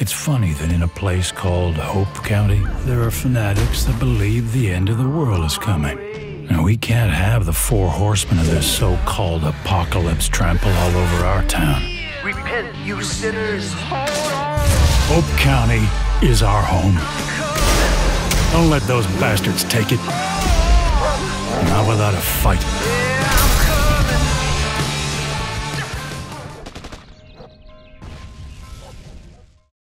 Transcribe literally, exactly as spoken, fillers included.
It's funny that in a place called Hope County, there are fanatics that believe the end of the world is coming. And we can't have the four horsemen of this so-called apocalypse trample all over our town. Repent, you sinners! Hope County is our home. Don't let those bastards take it. Not without a fight.